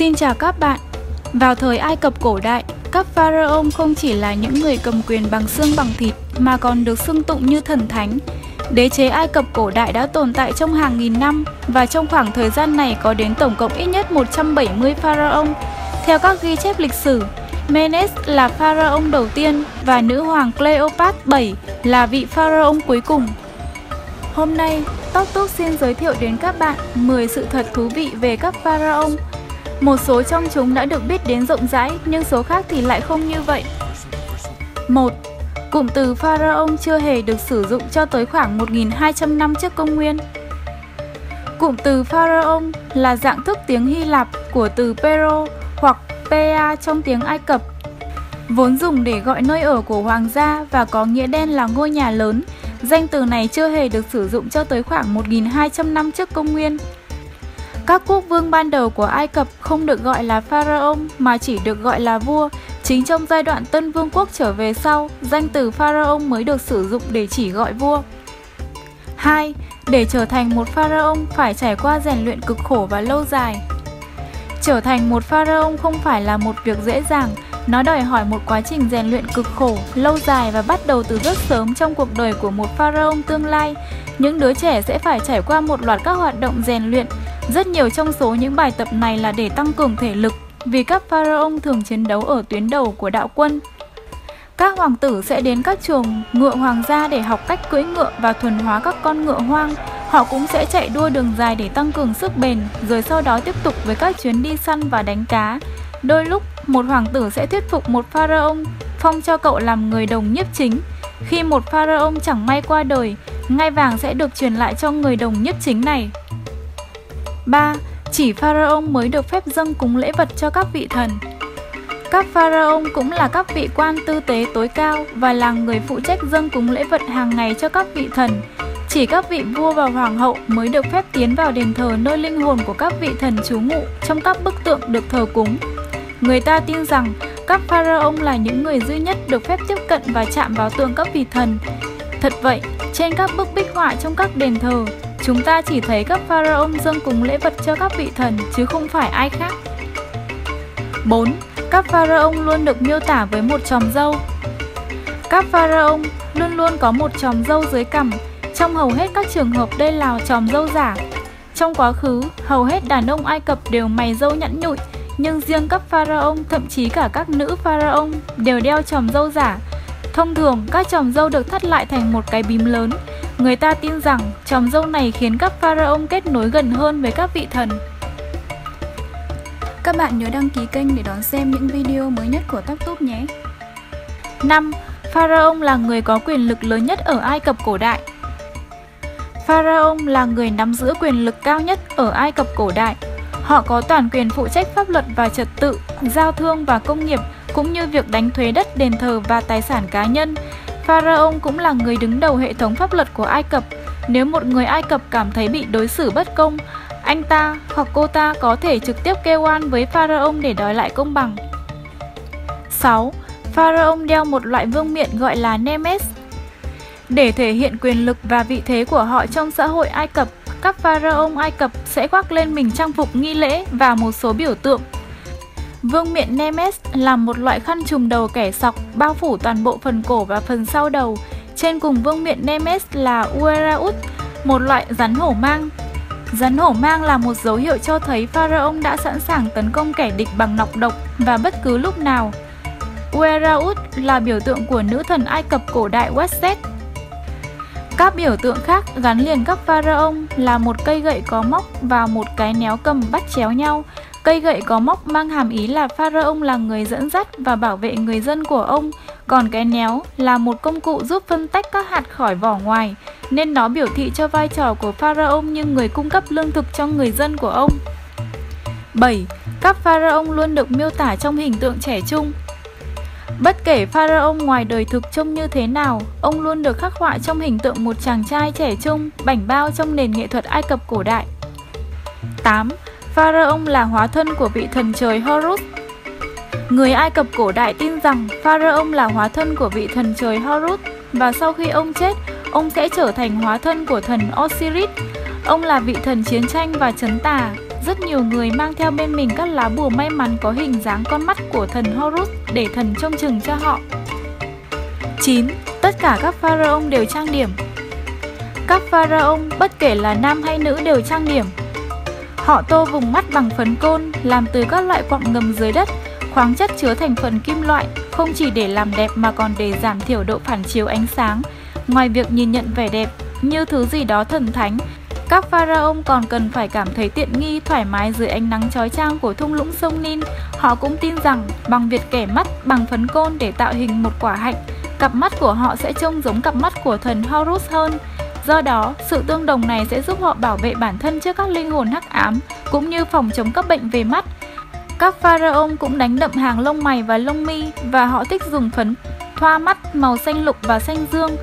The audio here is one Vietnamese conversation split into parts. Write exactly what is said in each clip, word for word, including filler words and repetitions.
Xin chào các bạn! Vào thời Ai Cập cổ đại, các pharaoh không chỉ là những người cầm quyền bằng xương bằng thịt mà còn được xưng tụng như thần thánh. Đế chế Ai Cập cổ đại đã tồn tại trong hàng nghìn năm và trong khoảng thời gian này có đến tổng cộng ít nhất một trăm bảy mươi pharaoh. Theo các ghi chép lịch sử, Menes là pharaoh đầu tiên và nữ hoàng Cleopatra bảy là vị pharaoh cuối cùng. Hôm nay, Top Tube xin giới thiệu đến các bạn mười sự thật thú vị về các pharaoh. Một số trong chúng đã được biết đến rộng rãi, nhưng số khác thì lại không như vậy. một. Cụm từ pharaoh chưa hề được sử dụng cho tới khoảng một nghìn hai trăm năm trước công nguyên. Cụm từ pharaoh là dạng thức tiếng Hy Lạp của từ Pero hoặc Pea trong tiếng Ai Cập, vốn dùng để gọi nơi ở của hoàng gia và có nghĩa đen là ngôi nhà lớn. Danh từ này chưa hề được sử dụng cho tới khoảng một nghìn hai trăm năm trước công nguyên. Các quốc vương ban đầu của Ai Cập không được gọi là pharaoh mà chỉ được gọi là vua. Chính trong giai đoạn Tân Vương quốc trở về sau, danh từ pharaoh mới được sử dụng để chỉ gọi vua. hai. Để trở thành một pharaoh phải trải qua rèn luyện cực khổ và lâu dài. Trở thành một pharaoh không phải là một việc dễ dàng, nó đòi hỏi một quá trình rèn luyện cực khổ, lâu dài và bắt đầu từ rất sớm trong cuộc đời của một pharaoh tương lai. Những đứa trẻ sẽ phải trải qua một loạt các hoạt động rèn luyện. Rất nhiều trong số những bài tập này là để tăng cường thể lực, vì các pharaoh thường chiến đấu ở tuyến đầu của đạo quân. Các hoàng tử sẽ đến các trường ngựa hoàng gia để học cách cưỡi ngựa và thuần hóa các con ngựa hoang. Họ cũng sẽ chạy đua đường dài để tăng cường sức bền, rồi sau đó tiếp tục với các chuyến đi săn và đánh cá. Đôi lúc, một hoàng tử sẽ thuyết phục một pharaoh phong cho cậu làm người đồng nhiếp chính. Khi một pharaoh chẳng may qua đời, ngai vàng sẽ được truyền lại cho người đồng nhiếp chính này. ba. Chỉ pharaoh mới được phép dâng cúng lễ vật cho các vị thần. Các pharaoh cũng là các vị quan tư tế tối cao và là người phụ trách dâng cúng lễ vật hàng ngày cho các vị thần. Chỉ các vị vua và hoàng hậu mới được phép tiến vào đền thờ nơi linh hồn của các vị thần trú ngụ trong các bức tượng được thờ cúng. Người ta tin rằng các pharaoh là những người duy nhất được phép tiếp cận và chạm vào tượng các vị thần. Thật vậy, trên các bức bích họa trong các đền thờ, chúng ta chỉ thấy các pharaoh dâng cúng lễ vật cho các vị thần chứ không phải ai khác. bốn. Các pharaoh luôn được miêu tả với một chòm râu. Các pharaoh luôn luôn có một chòm râu dưới cằm. Trong hầu hết các trường hợp đây là chòm râu giả. Trong quá khứ, hầu hết đàn ông Ai Cập đều mày râu nhẵn nhụi, nhưng riêng các pharaoh, thậm chí cả các nữ pharaoh đều đeo chòm râu giả. Thông thường, các chòm râu được thắt lại thành một cái bím lớn. Người ta tin rằng chòm râu này khiến các pharaoh kết nối gần hơn với các vị thần. Các bạn nhớ đăng ký kênh để đón xem những video mới nhất của Top Tube nhé! năm. Pharaoh là người có quyền lực lớn nhất ở Ai Cập cổ đại. Pharaoh là người nắm giữ quyền lực cao nhất ở Ai Cập cổ đại. Họ có toàn quyền phụ trách pháp luật và trật tự, giao thương và công nghiệp, cũng như việc đánh thuế đất, đền thờ và tài sản cá nhân. Pharaoh cũng là người đứng đầu hệ thống pháp luật của Ai Cập. Nếu một người Ai Cập cảm thấy bị đối xử bất công, anh ta hoặc cô ta có thể trực tiếp kêu oan với pharaoh để đòi lại công bằng. sáu. Pharaoh đeo một loại vương miện gọi là Nemes. Để thể hiện quyền lực và vị thế của họ trong xã hội Ai Cập, các pharaoh Ai Cập sẽ khoác lên mình trang phục nghi lễ và một số biểu tượng. Vương miện Nemes là một loại khăn trùm đầu kẻ sọc bao phủ toàn bộ phần cổ và phần sau đầu. Trên cùng vương miện Nemes là Uraeus, một loại rắn hổ mang. Rắn hổ mang là một dấu hiệu cho thấy pharaoh đã sẵn sàng tấn công kẻ địch bằng nọc độc và bất cứ lúc nào. Uraeus là biểu tượng của nữ thần Ai Cập cổ đại Wadjet. Các biểu tượng khác gắn liền các pharaoh là một cây gậy có móc và một cái néo cầm bắt chéo nhau. Cây gậy có móc mang hàm ý là pharaoh là người dẫn dắt và bảo vệ người dân của ông, còn cái néo là một công cụ giúp phân tách các hạt khỏi vỏ ngoài, nên nó biểu thị cho vai trò của pharaoh như người cung cấp lương thực cho người dân của ông. bảy. Các pharaoh luôn được miêu tả trong hình tượng trẻ trung. Bất kể pharaoh ngoài đời thực trông như thế nào, ông luôn được khắc họa trong hình tượng một chàng trai trẻ trung, bảnh bao trong nền nghệ thuật Ai Cập cổ đại. tám. Pharaoh là hóa thân của vị thần trời Horus. Người Ai Cập cổ đại tin rằng pharaoh là hóa thân của vị thần trời Horus và sau khi ông chết, ông sẽ trở thành hóa thân của thần Osiris. Ông là vị thần chiến tranh và trấn tà, Rất nhiều người mang theo bên mình các lá bùa may mắn có hình dáng con mắt của thần Horus để thần trông chừng cho họ. chín. Tất cả các pharaoh đều trang điểm. Các pharaoh, bất kể là nam hay nữ, đều trang điểm. Họ tô vùng mắt bằng phấn côn làm từ các loại quặng ngầm dưới đất, khoáng chất chứa thành phần kim loại, không chỉ để làm đẹp mà còn để giảm thiểu độ phản chiếu ánh sáng. Ngoài việc nhìn nhận vẻ đẹp như thứ gì đó thần thánh, các pharaoh còn cần phải cảm thấy tiện nghi, thoải mái dưới ánh nắng chói chang của thung lũng sông Nin. Họ cũng tin rằng bằng việc kẻ mắt bằng phấn côn để tạo hình một quả hạnh, cặp mắt của họ sẽ trông giống cặp mắt của thần Horus hơn. Do đó, sự tương đồng này sẽ giúp họ bảo vệ bản thân trước các linh hồn hắc ám, cũng như phòng chống các bệnh về mắt. Các pharaoh cũng đánh đậm hàng lông mày và lông mi, và họ thích dùng phấn thoa mắt màu xanh lục và xanh dương.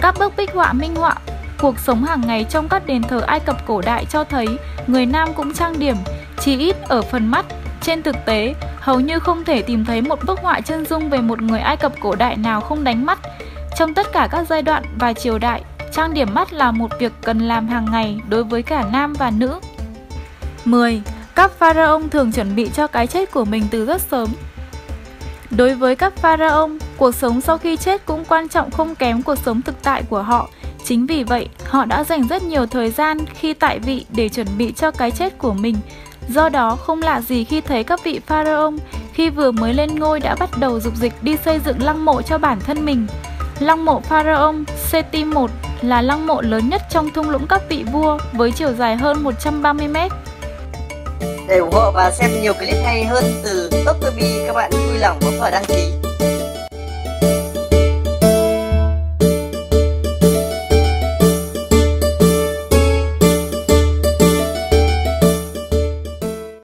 Các bức bích họa minh họa cuộc sống hàng ngày trong các đền thờ Ai Cập cổ đại cho thấy người nam cũng trang điểm, chí ít ở phần mắt. Trên thực tế, hầu như không thể tìm thấy một bức họa chân dung về một người Ai Cập cổ đại nào không đánh mắt. Trong tất cả các giai đoạn và triều đại, trang điểm mắt là một việc cần làm hàng ngày đối với cả nam và nữ. mười. Các pharaoh thường chuẩn bị cho cái chết của mình từ rất sớm. Đối với các pharaoh, cuộc sống sau khi chết cũng quan trọng không kém cuộc sống thực tại của họ. Chính vì vậy, họ đã dành rất nhiều thời gian khi tại vị để chuẩn bị cho cái chết của mình. Do đó, không lạ gì khi thấy các vị pharaoh khi vừa mới lên ngôi đã bắt đầu dục dịch đi xây dựng lăng mộ cho bản thân mình. Lăng mộ pharaoh Seti I là lăng mộ lớn nhất trong thung lũng các vị vua với chiều dài hơn một trăm ba mươi mét. Để ủng hộ và xem nhiều clip hay hơn từ Top Tube, các bạn vui lòng bấm vào đăng ký.